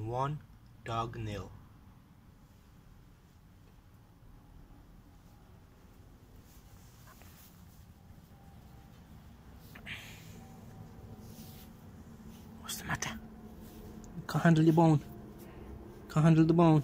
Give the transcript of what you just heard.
and one dognail. What's the matter? Can't handle the bone.